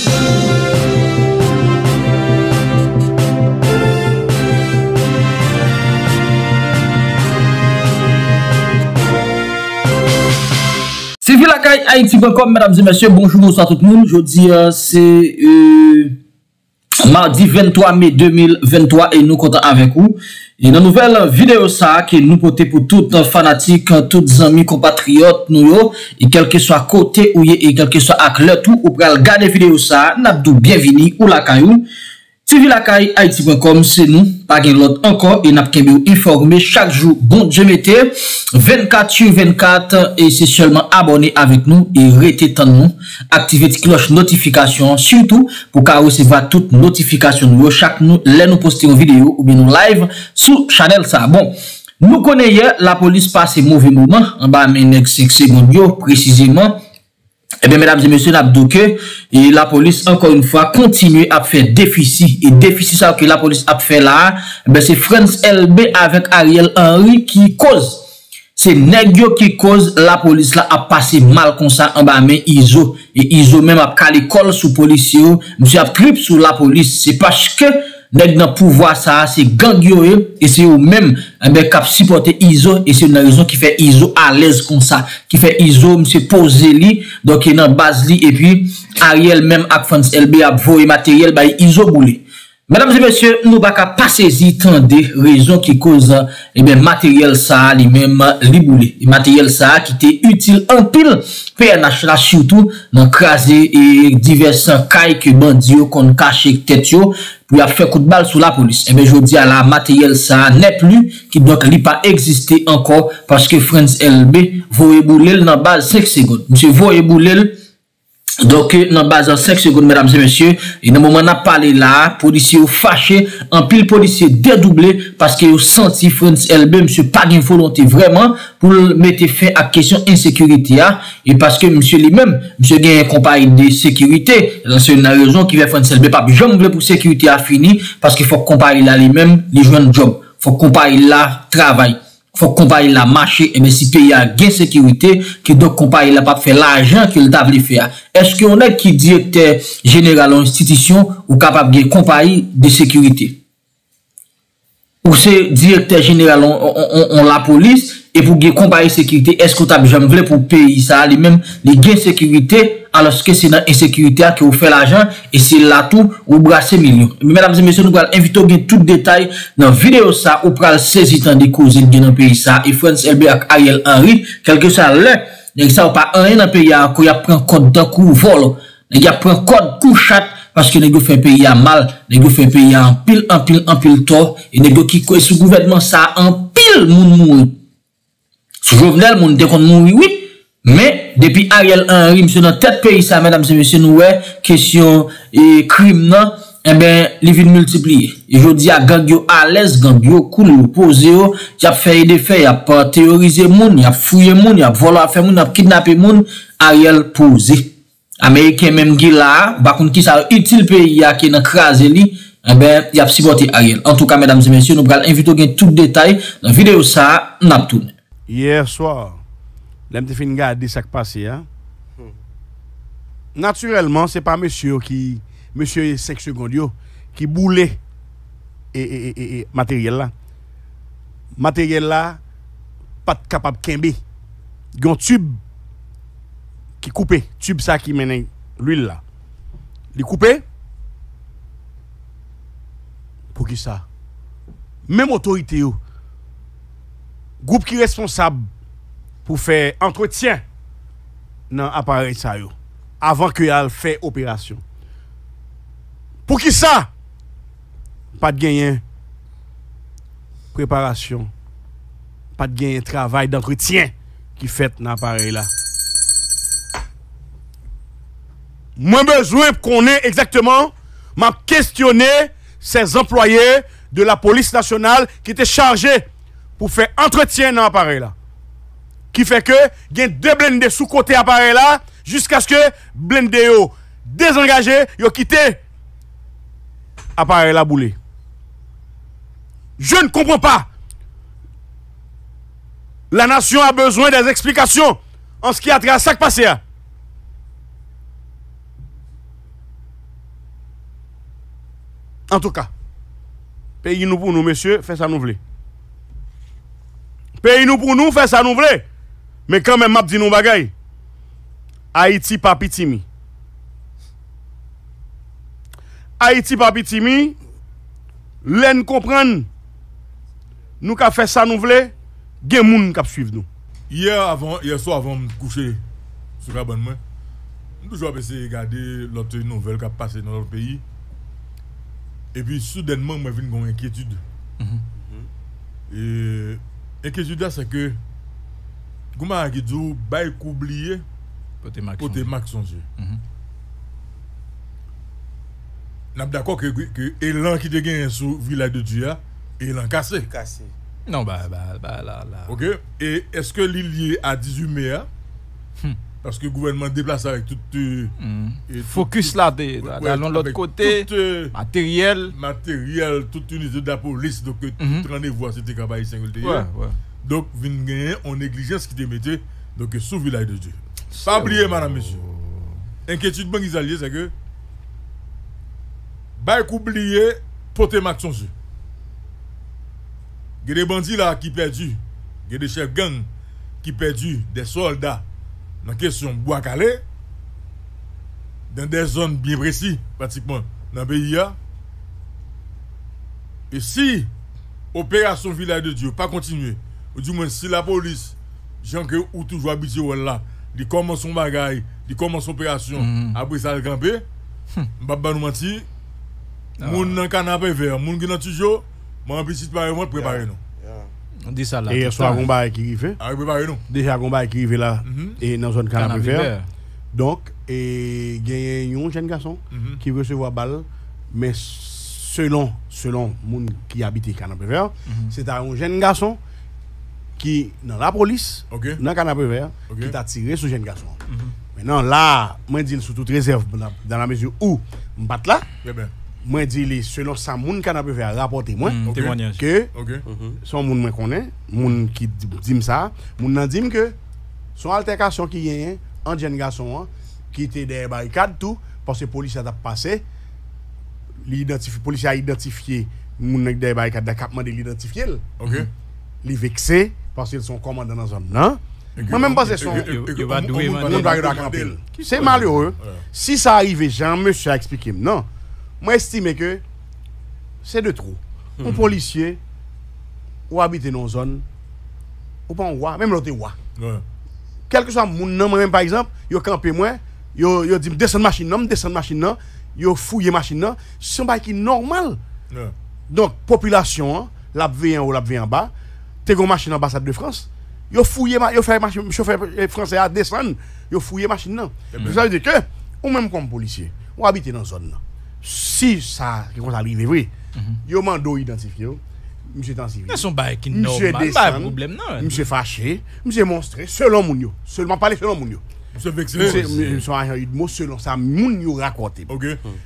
C'est TV Lakay .com, mesdames et messieurs, bonjour, bonsoir tout le monde. Aujourd'hui, c'est mardi 23 mai 2023 et nous comptons avec vous. Et dans nouvelle vidéo ça que nous portons pour toutes fanatiques, toutes amis compatriotes nous et quel que soit côté ou et quel que soit avec le tout ou pour regarder vidéo ça, n'abdou bienvenue ou la caillou. TV Lakay .com, c'est nous, pas gain l'autre encore, et n'a pas informé chaque jour, bon Dieu mettez, 24 sur 24, et c'est seulement abonner avec nous, et restez tendre nous, activez la cloche notification, surtout, pour qu'à recevoir toutes notifications, nous, chaque nous, les nous poster une vidéo, ou bien nous live, sur channel ça, bon. Nous connaissons, la police passe mauvais moment, en bas, mais next 6 secondes, précisément, eh bien, mesdames et messieurs, et la police, encore une fois, continue à faire déficit. Et déficit, ça que la police a fait là, eh ben c'est Frantz Elbé avec Ariel Henry qui cause. C'est Negio qui cause la police là a passé mal comme ça en bas mais IZO. Et IZO même a calé l'école sous policier, monsieur a trip sous la police. C'est parce que nèg nan pouvoir ça, c'est gang yo et c'est eux même qui ont supporté IZO et c'est une raison qui fait IZO à l'aise comme ça, qui fait IZO monsieur posé li donc il nan base li et puis Ariel même ak Frantz Elbé a voyé matériel bay IZO boulé. Mesdames et messieurs, nous pas qu'à passer y tant des raisons qui causent et bien matériel ça lui même li boulé. Matériel ça qui était utile en pile PNH là surtout dans craser et divers cailles que bandi yo qu'on cache tête yo pour faire coup de balle sous la police. Et bien, je dis à la matériel, ça n'est plus, qui donc n'a pas existé encore, parce que Frantz Elbé, voye boulel dans base 5 secondes. Monsieur voye boulel, donc, dans base 5 secondes, mesdames et messieurs, et dans le moment où on a parlé là, policier fâché, un pile policier dédoublé, parce que vous senti Frantz Elbé, monsieur, pas de volonté vraiment, pour mettre fin à la question insécurité, et parce que monsieur lui-même, monsieur gagne un compagnie de sécurité, c'est une raison qui veut Frantz Elbé, pas jongle pour sécurité à fini, parce qu'il faut comparer là lui-même, les joints de job, faut comparer là, travail. Faut comparer la marché, et bien si pays a gain sécurité, qui doit comparer la pas faire l'argent qu'il table faire. Est-ce qu'on est qui directeur général institution ou capable de compagnie de sécurité? Ou c'est directeur général on la police, et pour gagner compagnie sécurité, est-ce qu'on t'a jamais pour payer ça, les mêmes, les gains sécurité? Alors que c'est dans l'insécurité que vous faites l'argent et c'est là tout ou brassez millions. Mesdames et messieurs, nous allons inviter à tout détail dans la vidéo ça ou pour saisir tant des causes dans le pays ça et Frantz Elbé avec Ariel Henry, quelque soit là, il ça a pas rien dans le pays à quoi il prend code d'un coup vol, il prend code coup chat parce que les gars fait pays à mal, les gars fait pays en pile tort et les gars qui est sous gouvernement ça en pile moun moun. Ce Jovenel moun dès qu'on mouri oui. Mais, depuis Ariel Henry, monsieur, dans tête pays, ça, mesdames et messieurs, nous, ouais, question, et crime, non, eh ben, les villes multipliées. Et je dis à Gangio, à l'aise, Gangio, cool, posé, y'a fait des faits, y'a pas théorisé moun, y'a fouillé moun, y'a volé à faire moun, y'a kidnappé moun, Ariel posé. Américain même qui là, bah, contre qui ça, utile pays, y'a qui n'a crasé li, eh ben, y'a supporté Ariel. En tout cas, mesdames et messieurs, nous, allons inviter tout détail, dans la vidéo, ça, n'a tout. Hier soir. L'aime te fin garder ça qui passe hein. Naturellement, c'est pas monsieur qui monsieur 5 secondes yo qui boulait et matériel là. Matériel là pas capable kembe. Gon tube qui coupé, tube ça qui mène l'huile là. Li coupé pour qui ça? Même autorité yo. Groupe qui responsable pour faire entretien dans l'appareil ça yo avant que elle fait opération pour qui ça pas de gain préparation pas de gain travail d'entretien qui fait dans l'appareil là moi besoin qu'on ait exactement m'a questionné ces employés de la police nationale qui étaient chargés pour faire entretien dans l'appareil là qui fait que il y a deux blindés sous côté appareil là jusqu'à ce que blindés yo désengagé yo quitté appareil là boulé. Je ne comprends pas. La nation a besoin des explications en ce qui a trait à ça qui passé. En tout cas, pays nous pour nous, monsieur, faites ça nous voulons. Pays nous pour nous, faites ça nous voulons. Mais quand même, m'a dit nous bagaille. Haïti pas pitimi. Haïti pas pitimi. L'en comprendre. Nous qu'a fait ça nous voulons, gen moun k'ap suivre nous. Hier soir avant me coucher sur la bonne main. Toujours essayer de regarder l'autre nouvelle qui a passé dans notre pays. Et puis soudainement, je viens une inquiétude. Et l'inquiétude, c'est que, comme je dis, il y a oublié pour des marques songées. Je suis d'accord que l'élan qui a gagné sur le village de Dieu, il a cassé. Non, là. Ok. Et est-ce que l'il lié à 18 mai? Parce que le gouvernement déplace avec tout... focus là, dans l'autre côté, matériel. Matériel, toute unité de la police, donc tout rendez-vous, c'était qu'à Baï Saint-Golté. Donc, on négligence qui démettait, donc sous le village de Dieu. Pas oublier, madame, monsieur. Inquiétude, bon, ils alliés, c'est que... Baïk oublié, poté Maxon. Il y a des bandits là qui perdus, il y a des chefs gangs qui perdus, des soldats. Dans la question Bois-Calais, dans des zones bien précises, pratiquement, dans le pays. Et si l'opération Village de Dieu n'a pas continué, ou du moins si la police, gens qui sont toujours habitués là, ils commencent son bagaille, ils commencent l'opération à Brissal-Gampe, je ne vais pas nous mentir, les gens dans le Canapé Vert, les gens qui sont toujours, je vais petit peu préparer nous. On dit ça là. Et soit combat qui arrive. Déjà combat qui arrive là et dans zone Canapé Vert. Donc et il y a un jeune garçon qui recevoir balle mais selon monde qui habite Canapé Vert, c'est un jeune garçon qui dans la police dans Canapé Vert qui t'a tiré sur jeune garçon. Maintenant là, moi dis sous toute réserve dans la mesure où on bat là. Moi dis selon ça moun Canapé Vert rapporter moi témoignage que son moun moi connaît moun qui dit ça moun nan dit que son altercation qui gagne en jeune garçon qui était derrière barricade tout parce que police a passé l'identifier police a identifié moun derrière barricade d'a cap mandé l'identifier li vexé parce qu'ils sont commandant dans zone non moi même pas son c'est malheureux si ça arrivait Jean monsieur a expliqué non. Moi, j'estime que c'est de trop. Un policier, ou habite dans une zone, ou pas un roi, même l'autre roi. Quel que soit mon nom, moi-même par exemple, il campe moi, il dit descendre machine, il fouille machine, c'est un bail qui est normal. Donc, population, la veille en haut, la veille en bas, tu as une machine ambassade de France, il fouille, il fait machine, chauffeur français à descendre, il fouille machine. Ça veut dire que, ou même comme policier, ou habite dans une zone. Si ça arrive, oui, il m'a identifié. Monsieur est en civil. Monsieur descend, monsieur fâché, monsieur monstré, selon Mounio. Seulement parler selon Mounio. Monsieur vexé. Monsieur a eu de mots selon ça, Mounio raconté.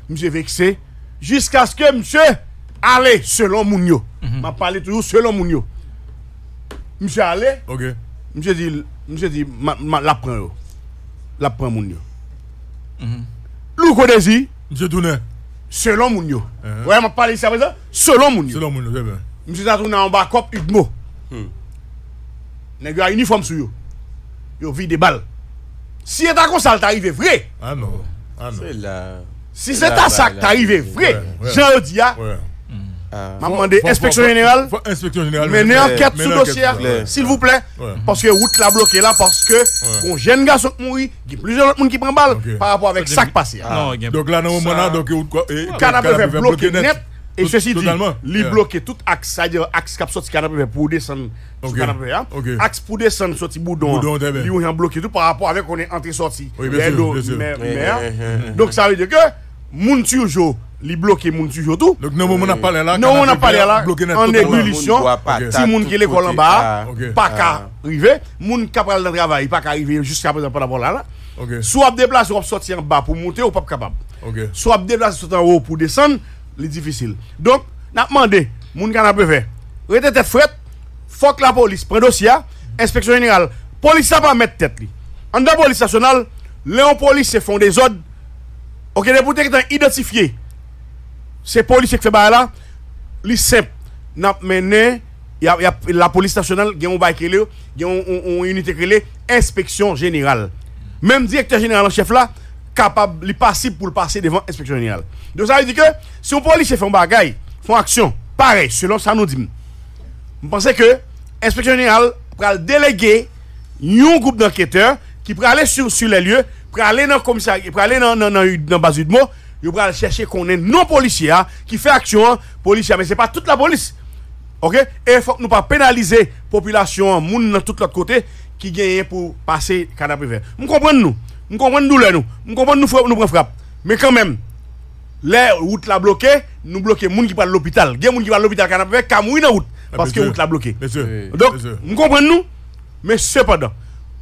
Monsieur vexé, jusqu'à ce que monsieur allait selon Mounio. M'a parlé toujours selon Mounio. Monsieur allait, monsieur dit, la prend Mounio. Louko Désir, monsieur Tourné. Selon Mounio. Ouais, m'a parlé ici à présent. Selon Mounio. Selon Mounio, c'est bien. Monsieur Zatouna en bas, cop, Udmo. N'est-ce pas uniforme sur vous? Vous vide des balles. Si c'est à quoi ça t'arrive vrai? Ah non. Si c'est à ça t'arrive vrai, Jean Odia, m'a demandé inspection générale. Inspection générale. Menez enquête sous dossier, s'il vous plaît. Parce que route la bloquée là, parce que on jeune garçon mourir, il y a plusieurs autres monde qui prend balle par rapport avec ça qui passé. Donc là, non, maintenant, donc Canapé Vert bloqué net. Et ceci dit, il bloqué tout axe, c'est-à-dire axe cap sorti Canapé Vert pour descendre sur Canapé Vert, axe pour descendre sorti Boudon, ils ont bloqué tout par rapport avec on est entré sorti. Donc ça veut dire que moun toujours li bloqué moun toujours tout. Donc non on a parlé là. Non on a parlé là. En ébullition, si moun qui l'école en bas, pas qu'à arriver, moun qui pral dans travail, pas qu'à arriver jusqu'à présent par rapport là. Soit déplacer ou sortir en bas pour monter ou pas capable. Soit déplacer sortir en haut pour descendre, c'est difficile. Donc n'a demandé moun Canapé Vert. Rete tête frette, faut que la police prenne dossier, inspection générale, police ça pas mettre tête li. En dehors police nationale, les police font des ordres. OK, les boutons qui sont identifiés. c'est police qui fait là, les simple, n'a mené la police nationale, il y a un bail qui est, il y a une unité qui est inspection générale. Même directeur général en chef là capable li passible pour le passer devant inspection générale. Donc ça veut dire que si on policier fait un bagaille, font action pareil selon ça nous dit. Je pense que inspection générale va déléguer un groupe d'enquêteurs qui pour aller sur les lieux, pour aller dans le commissariat, pour aller dans base de mots, ils vont chercher qu'on est non policier qui fait action policier, mais c'est pas toute la police. OK? Et faut nous pas pénaliser population moun dans tout l'autre côté qui gagne pour passer canapé vert. Vous comprenez nous? Vous comprenez douleur nous? Vous comprenez nous frappe, nous prend frappe. Mais quand même les routes la bloquées, nous bloquer moun qui va à l'hôpital. Gagne moun qui va à l'hôpital canapé vert camouille dans route parce que route la bloquée. Donc vous comprenez nous? Mais cependant,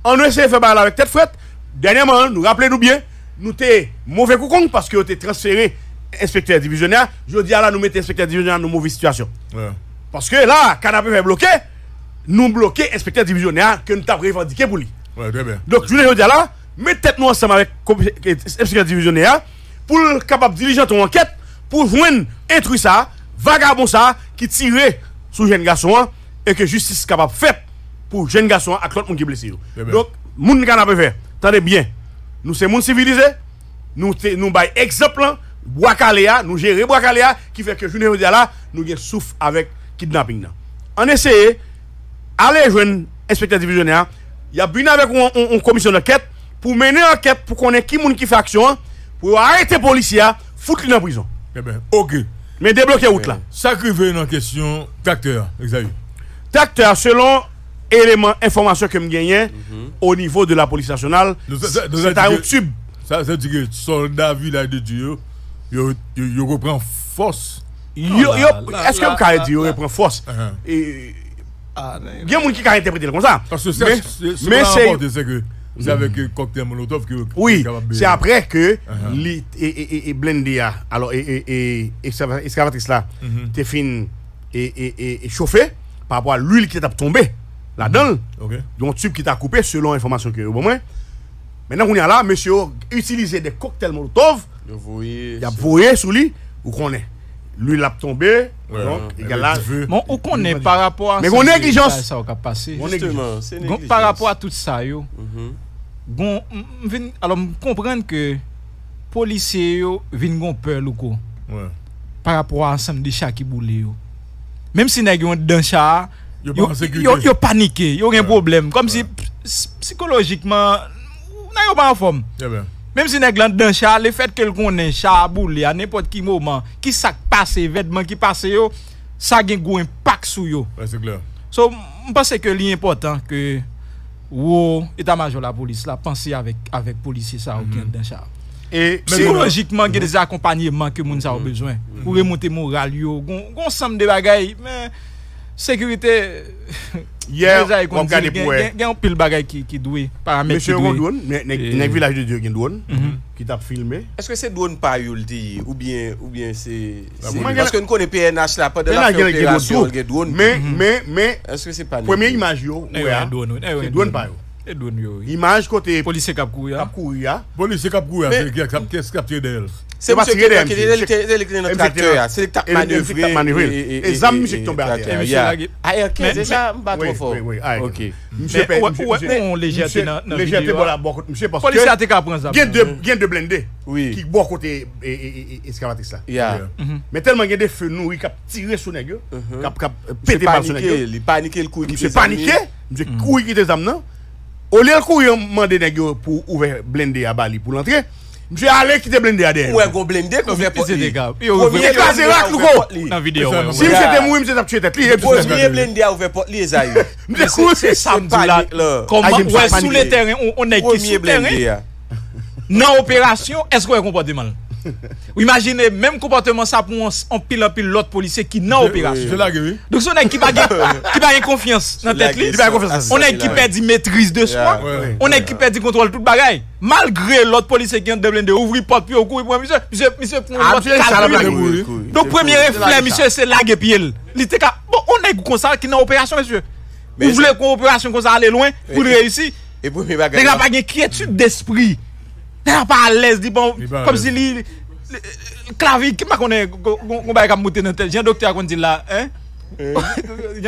on essaie de faire balle avec tête frette. Dernièrement, nous rappelez-nous bien, nous t'es mauvais coucon parce que t'es transféré inspecteur divisionnaire. Je dis à là nous mettons inspecteur divisionnaire dans mauvaise situation. Ouais. Parce que là, canapé est bloqué, nous bloquons inspecteur divisionnaire que nous avons revendiqué pour lui. Ouais, très bien. Donc, je veux dire là, mettez-nous ensemble avec inspecteur divisionnaire pour être capable de diriger ton enquête, pour joindre intrus ça, vagabond ça, qui tirait sur jeune garçon et que justice capable de faire pour jeune garçon à l'autre monde qui est blessé. Donc, moun canapé vert, tenez bien, nous sommes moun civilisé, nous sommes exemple, Bois-Calais, nous gérons Bois-Calais, qui fait que je veux dire là, nous avons souffle avec kidnapping. On essaie aller jeune inspecteur divisionnaire, il y a bien avec une commission d'enquête pour mener enquête pour connaître qui moun qui fait action pour arrêter policier, foutre lui en prison. OK. Mais débloquer route là. Ça qui veut une question tracteur, exact. Tracteur selon éléments information que me gagne au niveau de la police nationale, c'est un tube. Ça veut dire que soldats village de Dieu, il reprend force. Est-ce que vous pouvez dire qu'il reprend force? Il y a des gens qui ont interprété comme ça. Parce que c'est avec le cocktail Molotov que... Oui, c'est après que Blendia, alors, et excavatrice là, t'es fin et chauffé par rapport à l'huile qui t'a tombé là-dedans. Donc, tube qui t'a coupé selon l'information que vous avez. Maintenant, on est là, monsieur, utiliser des cocktails Molotov, il a voyé sur lui, vous connaissez. Lui l'a tombé, donc il a bon, on connaît par rapport à mais on négligence ça a passé justement, c'est négligence. Par rapport à tout ça yo. Bon, alors comprendre que policiers yo vinn gon peur loko. Ouais. Par rapport à ensemble de chat qui boulé yo. Même si nèg yo dans chat, yo paniqué, yo gen problème comme si psychologiquement nèg yo pas en forme. Même si nèg lan dans chat, le fait que le connaît chat boulé à n'importe qui moment, qui sac passe vêtements qui passe yo, ça gen gros impact sur yo. Ouais, c'est clair. So, je pense que l'important que état-major la police là penser avec policier ça dans chat. Et psychologiquement, il y a des accompagnements que moun ça a besoin pour remonter moral yo, gon ensemble de bagaille, mais sécurité hier on regarde pour un pile bagaille qui doué paramètre monsieur Gondouane dans village de Dieu qui douane qui t'a filmé est-ce que c'est douane pas yo dit ou bien c'est parce que nous connaît PNH là pendant la opération douane mais est-ce que c'est pas première image yo ouais douane pas yo et douane yo image côté policier cap courir policier cap courir qu'est-ce capté d'elle c'est parce que le tracteur, c'est le tap manœuvré. Et ça, monsieur qui tombe à terre. C'est ça, je trop fort. OK. Monsieur, légèreté dans la monsieur, parce que il y a deux blindés qui boivent côté escavatrice là. Mais tellement il y a des feux nourris qui ont tiré sur les gars, qui ont pété par les gars. Il paniquait le coup. Monsieur paniquait, monsieur couille qui était amenant. Au lieu de courir, il m'a demandé les gars pour ouvrir blindé à Bali pour l'entrée. Monsieur allé qui te blindé à derrière. Ouais, go blindé, qu'on fait poser des gars. Premier écrasé rac louko. Dans vidéo. Si c'était moi, monsieur t'a tué tête li. Premier blindé a ouvert porte li ça. Monsieur court c'est samedi là. Comment ouais sous le terrain on est qui sous terrain. Dans opération, est-ce qu'on comportement mal? Imaginez même comportement ça pour on pile l'autre policier qui dans opération. Donc on est qui pas confiance dans tête li. On est qui perd maîtrise de soi. On est qui perd contrôle toute bagaille. Malgré l'autre policier qui a blindé ouvrir porte puis au cou pour monsieur donc premier réflexe monsieur c'est laguer pied. Il était bon on est comme ça qui dans opération monsieur. Vous voulez qu'on opération comme ça aller loin pour réussir et premier bagaille. Il n'a pas d'inquiétude d'esprit. N'a pas à l'aise dit bon comme si clavier qui m'a connaît on va monter dans tel docteur qu'on dit là hein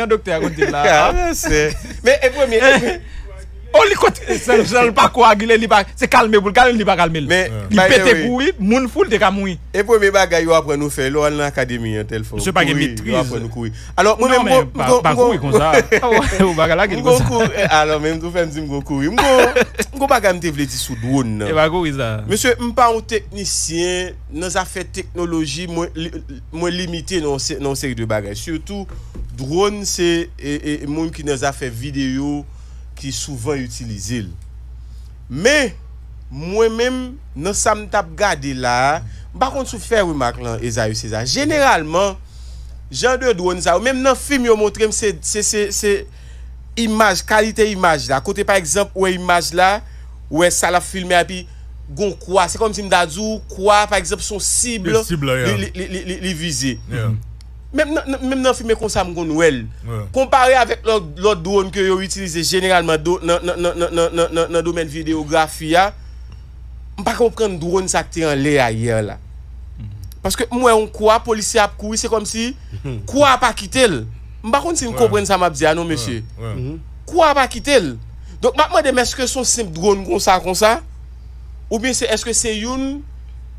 docteur qu'on dit là mais et premier on lui côté ça pas coaguler il pas c'est calmer pour calmer il pas calmer il pété pour lui moun foule te ka mouri et premier bagaille après nous faire là dans académie en tel fond c'est pas maîtrise après nous courir alors moi même pas courir comme ça on va là alors même tout faire me dire courir on pas me te vle dire sous drone et pas courir ça monsieur on pas un technicien dans affaire technologie moi limité dans série de bagaille surtout drone c'est et monde qui dans affaire vidéo qui souvent utilisé. Mais moi-même non ça me tape garder là, par contre sou faire remarque là Esaïe César. Généralement genre de drone ça même dans film yo montre c'est image qualité image là côté par exemple ou image là ou ça la filmer et puis gon quoi c'est comme si m'dazou quoi par exemple son cible les viser. Même dans filmer comme ça m'gonouel comparé avec l'autre drone que yo utilisé généralement dans domaine vidéographie on pas comprendre drone ça qui en l'air hier là parce que moi on croit policier a courir c'est comme si quoi pas quitter le on pas si on comprendre ça m'a dit non monsieur quoi pas quitter donc m'a demandé est-ce que son simple drone comme ça ou bien c'est est-ce que c'est une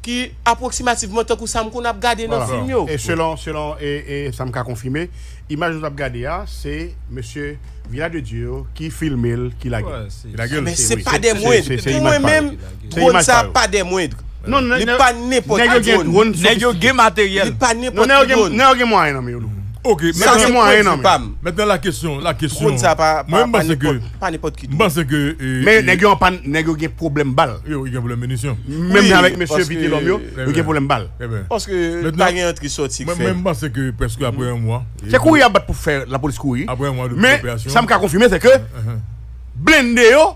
qui approximativement tant que ça me qu'on a regardé dans film yo et selon et ça me a confirmé image nous a regardé c'est monsieur Village de Dieu qui filme qui la gueule mais c'est pas des moindres moi même drone ça pas des moindres non il pas n'importe drone négo gain matériel il pas n'importe drone négo moyen non mais OK maintenant la question drone ça pas n'importe qui parce que mais négo gain problème balle il y a problème munition même avec monsieur Vitilomio il y a problème balle parce que pas rien qui sorti même parce que presque après un mois c'est courir à battre pour faire la police courir après un mois de opération mais ça me a confirmé c'est que blindé yo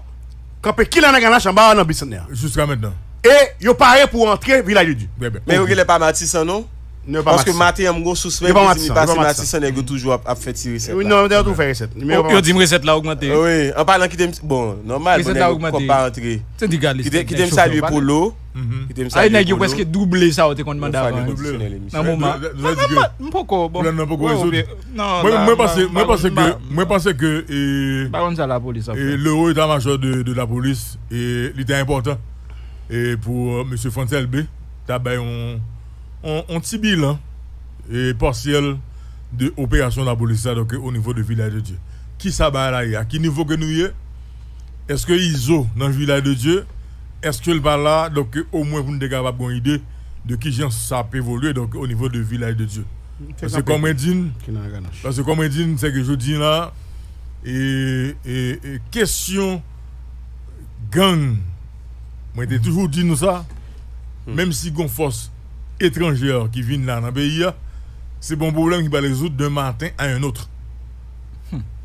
campé qui là dans la chambre dans Bissonnaire jusqu'à maintenant et yo paraît pour entrer Village du Dieu mais il est pas Matissan non parce que Mathieu m'go suspect il passe Matissan nèg toujours a fait tirer recette. Oui non, on a tout fait recette. Yo dit recette là augmenter. Oui, en parlant qui t'aime bon, normal on pas entrer. Qui t'aime saluer pour l'eau. Qui t'aime saluer. Ah nèg yo presque doublé ça te commande avant. Dans moment. Pourquoi bon. Non. Moi penser que par contre ça la police a fait. Le haut état-major de la police et il était important et pour monsieur Frantz Elbé, tabay on petit bilan et partiel de opération de la police donc au niveau de Village de Dieu qui ça va là à qui niveau que nous est-ce que IZO dans le Village de Dieu est-ce que le va là donc au moins vous ne capable bonne idée de qui gens ça peut évoluer donc au niveau de Village de Dieu parce que comme on dit c'est que je dis là et question gang moi j'ai toujours dit nous ça même si gon force étrangers qui viennent là dans le pays, c'est bon problème qui va résoudre d'un matin à un autre.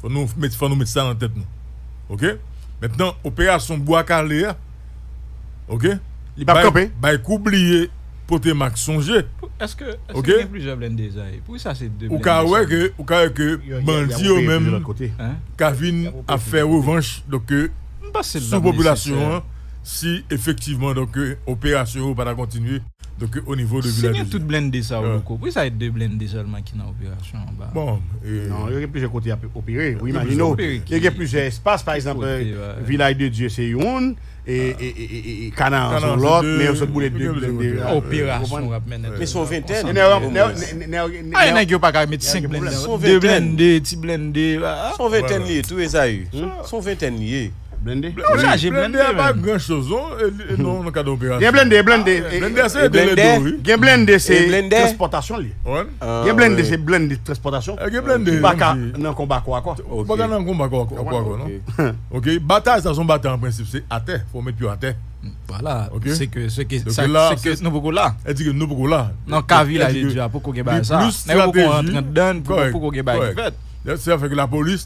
Faut nous mettre ça en tête. OK? Maintenant, opération Bois-Calais. OK? Il va camper. Bah oublier porter Max songer. Est-ce que il y a plusieurs blindés ça. Pour ça c'est deux. Ou ka que bandit au même côté. Ka vinn à faire revanche donc sous population si effectivement donc opération va pas continuer. Donc au niveau de Village. C'est tout blindé ça au coup. Oui, ça est deux blindés seulement qui dans opération en bas. Bon, non, il y a plusieurs côtés à opérer. Oui, imaginons. Il y a plusieurs espaces par exemple Village de Dieu c'est une et Canaan sur l'autre mais on se boule deux blindés opération mais sont vingtaine. Ah, il n'y a pas qu'à mettre 5 blindés. Deux blindés, petit blindés. Sont vingtaine liés tout ça eu. Sont vingtaine liés. Blendé. J'ai blendé pas grand chose non dans cadre opération. Blendé c'est transportation lié. Blendé transportation. Pas dans combat quoi. Pas dans combat quoi non. OK, bataille ça son bataille en principe c'est à terre, faut mettre pied à terre. Voilà, c'est que nous beaucoup là. Elle dit que nous beaucoup là. Non, Kavi là déjà pour qu'on gagne ça. Mais beaucoup entre dedans pour qu'on gagne fait. Ça fait que la police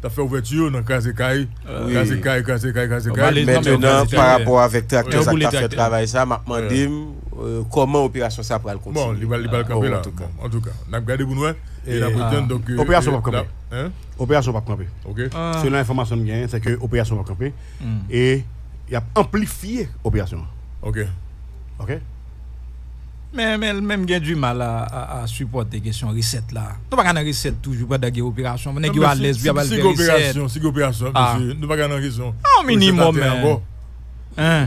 t'a fait ouverture dans Kazekai. Maintenant, par rapport avec tracteur, ça t'a fait travail ça, m'a demandé comment opération ça pourrait continuer. Bon, il va le camper là. En tout cas, on a regardé pour nous et la prétend donc opération pas camper. Opération pas camper. OK. Selon l'information que j'ai, c'est que opération pas camper et il a amplifié opération. OK. Mais même il y a du mal à supporter question recette là. Nous pas gagner recette toujours pas d'aller opération, on est à l'aise bien pas faire opération, si opération monsieur, nous pas gagner raison. Au minimum hein.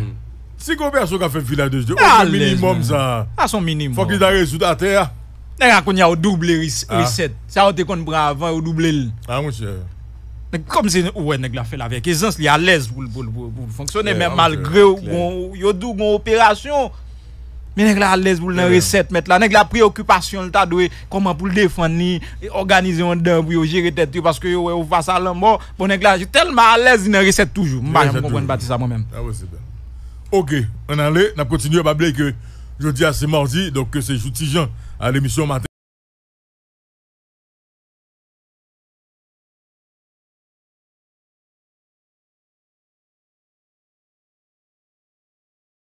Si opération qu'a fait village de Dieu, au minimum ça. À son minimum. Faut qu'il a résoudre à terre. Là qu'on y a au double recette. Ça on te compte bras avant au double. Ah monsieur. Comme si ouais nèg la fait la avec aisance, il est à l'aise pour fonctionner même malgré yo dou gon opération. Mais nèg la à l'aise pour la recette mettre là nèg la préoccupation le ta doit comment pour le défendre ni organiser en dedans pour gérer tête parce que ou face à l'ambo bon nèg la tellement à l'aise dans recette toujours moi je comprendre pas ça moi même. Ah oui c'est bien. OK, on allait on continue à babler que jeudi c'est mardi donc c'est Jouti Jean à l'émission matin.